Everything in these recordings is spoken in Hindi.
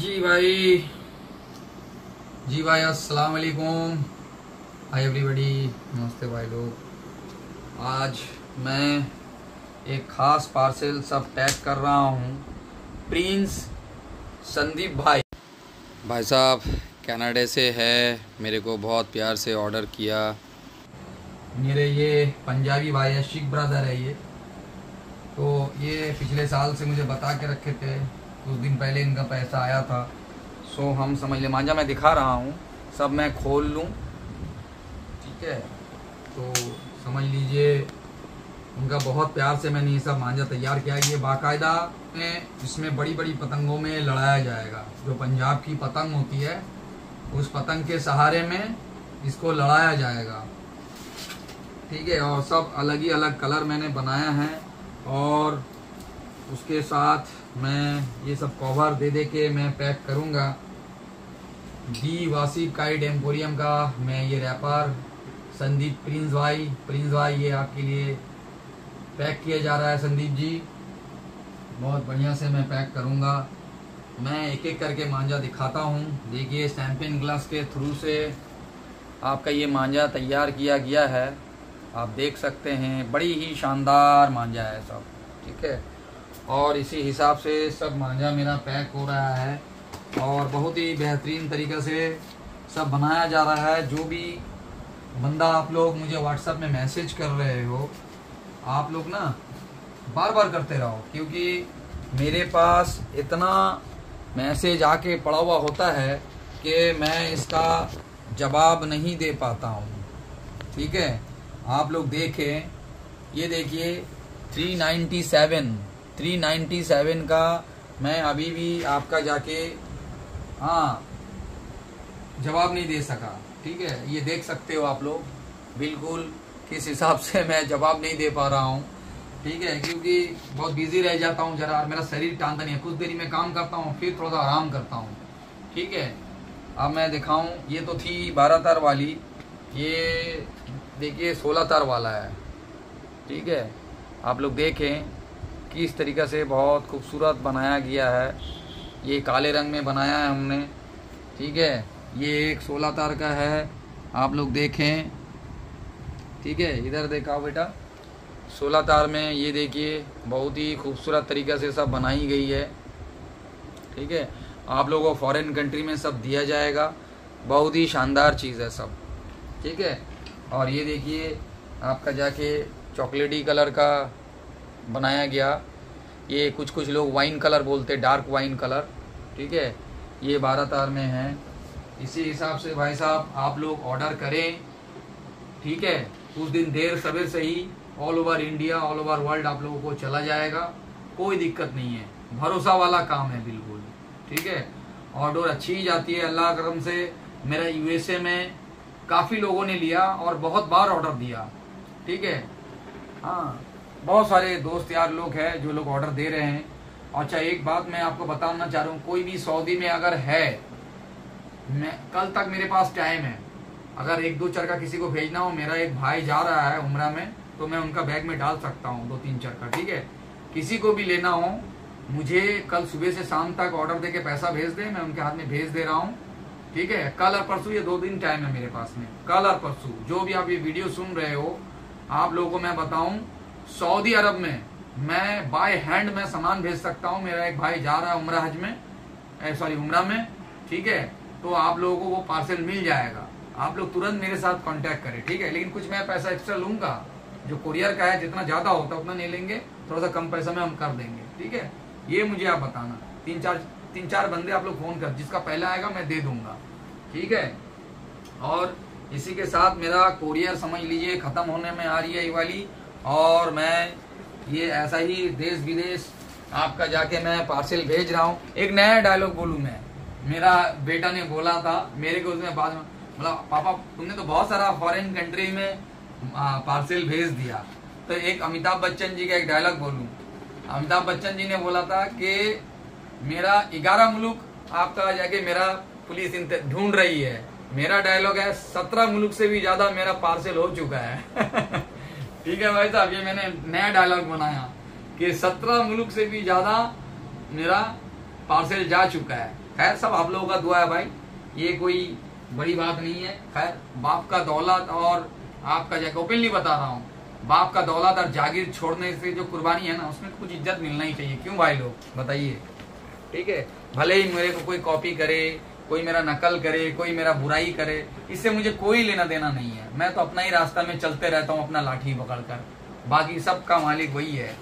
जी भाई अस्सलाम वालेकुम हाय एवरीबॉडी, नमस्ते भाई लोग। आज मैं एक ख़ास पार्सल सब टैग कर रहा हूँ। प्रिंस संदीप भाई साहब कनाडा से है, मेरे को बहुत प्यार से ऑर्डर किया। मेरे ये पंजाबी भाई है, शिख ब्रदर है ये। तो ये पिछले साल से मुझे बता के रखे थे, कुछ दिन पहले इनका पैसा आया था। सो हम समझ ले, मांझा मैं दिखा रहा हूँ, सब मैं खोल लूँ, ठीक है। तो समझ लीजिए उनका बहुत प्यार से मैंने ये सब मांझा तैयार किया। ये बाकायदा इसमें बड़ी बड़ी पतंगों में लड़ाया जाएगा। जो पंजाब की पतंग होती है उस पतंग के सहारे में इसको लड़ाया जाएगा, ठीक है। और सब अलग ही अलग कलर मैंने बनाया है। और उसके साथ मैं ये सब कवर दे के मैं पैक करूँगा। दी वासिफ काइट एम्पोरियम का मैं ये रैपर संदीप प्रिंस भाई ये आपके लिए पैक किया जा रहा है। संदीप जी बहुत बढ़िया से मैं पैक करूँगा। मैं एक एक करके मांझा दिखाता हूँ। देखिए स्टैम्पिंग ग्लास के थ्रू से आपका ये मांझा तैयार किया गया है, आप देख सकते हैं। बड़ी ही शानदार मांझा है सब, ठीक है। और इसी हिसाब से सब मांझा मेरा पैक हो रहा है और बहुत ही बेहतरीन तरीक़े से सब बनाया जा रहा है। जो भी बंदा आप लोग मुझे व्हाट्सएप में मैसेज कर रहे हो, आप लोग ना बार बार करते रहो, क्योंकि मेरे पास इतना मैसेज आके पड़ा हुआ होता है कि मैं इसका जवाब नहीं दे पाता हूँ, ठीक है। आप लोग देखें, ये देखिए 397 का मैं अभी भी आपका जाके जवाब नहीं दे सका, ठीक है। ये देख सकते हो आप लोग बिल्कुल किस हिसाब से मैं जवाब नहीं दे पा रहा हूँ, ठीक है, क्योंकि बहुत बिजी रह जाता हूँ ज़रा। मेरा शरीर टांता नहीं है, कुछ देरी में काम करता हूँ, फिर थोड़ा सा आराम करता हूँ, ठीक है। अब मैं दिखाऊँ, ये तो थी 12 तार वाली, ये देखिए 16 तार वाला है, ठीक है। आप लोग देखें किस तरीक़े से बहुत खूबसूरत बनाया गया है। ये काले रंग में बनाया है हमने, ठीक है। ये एक 16 तार का है, आप लोग देखें, ठीक है। इधर देखा बेटा, 16 तार में ये देखिए बहुत ही खूबसूरत तरीक़े से सब बनाई गई है, ठीक है। आप लोगों को फॉरेन कंट्री में सब दिया जाएगा, बहुत ही शानदार चीज़ है सब, ठीक है। और ये देखिए आपका जाके चॉकलेटी कलर का बनाया गया। ये कुछ लोग वाइन कलर बोलते, डार्क वाइन कलर, ठीक है। ये 12 तार में है। इसी हिसाब से भाई साहब आप लोग ऑर्डर करें, ठीक है। कुछ दिन देर सवेर से ही all over India, all over world आप लोगों को चला जाएगा, कोई दिक्कत नहीं है। भरोसा वाला काम है बिल्कुल, ठीक है। ऑर्डर अच्छी ही जाती है अल्लाह करम से। मेरा USA में काफ़ी लोगों ने लिया और बहुत बार ऑर्डर दिया, ठीक है। हाँ, बहुत सारे दोस्त यार लोग हैं जो लोग ऑर्डर दे रहे हैं। अच्छा एक बात मैं आपको बताना चाह रहा हूँ, कोई भी सऊदी में अगर है, मैं कल तक मेरे पास टाइम है, अगर 1-2 चरखा किसी को भेजना हो, मेरा एक भाई जा रहा है उमरा में, तो मैं उनका बैग में डाल सकता हूँ 2-3 चरखा, ठीक है। किसी को भी लेना हो मुझे कल सुबह से शाम तक ऑर्डर दे के पैसा भेज दें, मैं उनके हाथ में भेज दे रहा हूँ, ठीक है। कल और परसों ये 2 दिन टाइम है मेरे पास में, कल और परसों। जो भी आप ये वीडियो सुन रहे हो, आप लोगों को मैं बताऊं, सऊदी अरब में मैं बाय हैंड में सामान भेज सकता हूं। मेरा एक भाई जा रहा है उमरा हज में, उमरा में, ठीक है। तो आप लोगों को वो पार्सल मिल जाएगा। आप लोग तुरंत मेरे साथ कॉन्टैक्ट करें, ठीक है। लेकिन कुछ मैं पैसा एक्स्ट्रा लूंगा, जो कुरियर का है, जितना ज़्यादा होता उतना नहीं लेंगे, थोड़ा सा कम पैसा में हम कर देंगे, ठीक है। ये मुझे आप बताना, 3-4 बंदे आप लोग फ़ोन कर, जिसका पहला आएगा मैं दे दूंगा, ठीक है। और इसी के साथ मेरा कोरियर समझ लीजिए ख़त्म होने में आ रही है ये वाली। और मैं ये ऐसा ही देश विदेश आपका जाके मैं पार्सल भेज रहा हूँ। एक नया डायलॉग बोलूँ मैं, मेरा बेटा ने बोला था मेरे को, उसने बाद में बोला पापा तुमने तो बहुत सारा फॉरेन कंट्री में पार्सल भेज दिया। तो एक अमिताभ बच्चन जी का एक डायलॉग बोलूँ, अमिताभ बच्चन जी ने बोला था कि मेरा 11 मुल्क आपका जाके मेरा पुलिस ढूंढ रही है। मेरा डायलॉग है 17 मुल्क से भी ज्यादा मेरा पार्सल हो चुका है ठीक है भाई साहब, ये मैंने नया डायलॉग बनाया कि 17 मुल्क से भी ज्यादा मेरा पार्सल जा चुका है। खैर सब आप लोगों का दुआ है भाई, ये कोई बड़ी बात नहीं है। खैर बाप का दौलत और आपका जगह, ओपनली बता रहा हूँ, बाप का दौलत और जागीर छोड़ने से जो कुर्बानी है ना, उसमें कुछ इज्जत मिलना ही चाहिए। क्यों भाई लोग बताइए? ठीक है, भले ही मेरे को कोई कॉपी करे, कोई मेरा नकल करे, कोई मेरा बुराई करे, इससे मुझे कोई लेना देना नहीं है। मैं तो अपना ही रास्ता में चलते रहता हूँ, अपना लाठी पकड़कर, बाकी सबका मालिक वही है।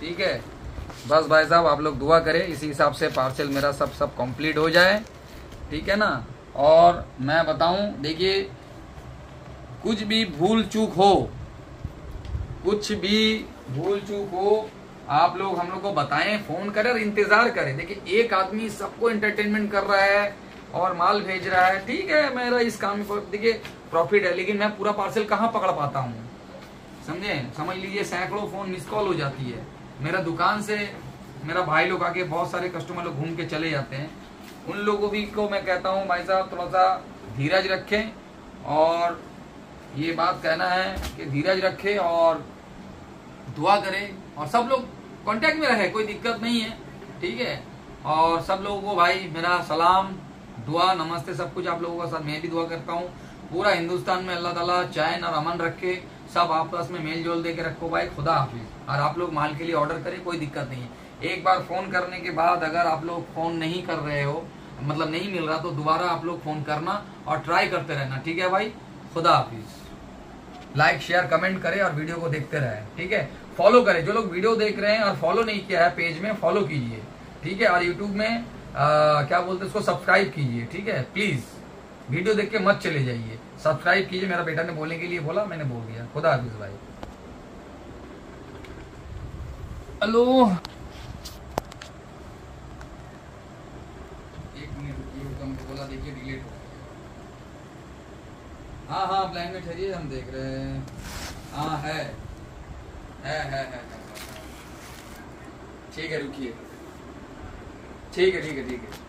ठीक है, बस भाई साहब आप लोग दुआ करें, इसी हिसाब से पार्सल मेरा सब कंप्लीट हो जाए। ठीक है ना, और मैं बताऊं, देखिए कुछ भी भूल चूक हो, कुछ भी भूल चूक हो, आप लोग हम लोग को बताएं, फोन करें और इंतजार करें। देखिए एक आदमी सबको एंटरटेनमेंट कर रहा है और माल भेज रहा है। ठीक है, मेरा इस काम में देखिए प्रॉफिट है, लेकिन मैं पूरा पार्सल कहाँ पकड़ पाता हूँ? समझे, समझ लीजिए सैकड़ों फोन मिस कॉल हो जाती है। मेरा दुकान से मेरा भाई लोग आके बहुत सारे कस्टमर लोग घूम के चले जाते हैं। उन लोगों भी को मैं कहता हूँ भाई साहब थोड़ा सा धीरज रखें, और ये बात कहना है कि धीरज रखें और दुआ करें, और सब लोग कांटेक्ट में रहे, कोई दिक्कत नहीं है। ठीक है, और सब लोगों को भाई मेरा सलाम, दुआ, नमस्ते, सब कुछ आप लोगों का साथ मैं भी दुआ करता हूँ। पूरा हिंदुस्तान में अल्लाह ताला चैन और अमन रखे, सब आपस में मेल जोल दे के रखो भाई। खुदा हाफिज। और आप लोग माल के लिए ऑर्डर करें, कोई दिक्कत नहीं है। एक बार फ़ोन करने के बाद अगर आप लोग फ़ोन नहीं कर रहे हो, मतलब नहीं मिल रहा, तो दोबारा आप लोग फ़ोन करना और ट्राई करते रहना। ठीक है भाई, खुदा हाफिज। लाइक शेयर कमेंट करें और वीडियो को देखते रहें। ठीक है, फॉलो करें, जो लोग वीडियो देख रहे हैं और फॉलो नहीं किया है पेज में, फॉलो कीजिए। ठीक है, और यूट्यूब में क्या बोलते हैं उसको, सब्सक्राइब कीजिए। ठीक है, प्लीज़ वीडियो देख के मत चले जाइए, सब्सक्राइब कीजिए। मेरा बेटा ने बोलने के लिए बोला, मैंने बोल दिया। खुदा हाफिज भाई। हेलो, एक मिनट बोला, देखिए डिलीट हो गया। हाँ हाँ, लाइन में ठहरिए, हम देख रहे हैं। हाँ है। ठीक है, रुकिए। ठीक है।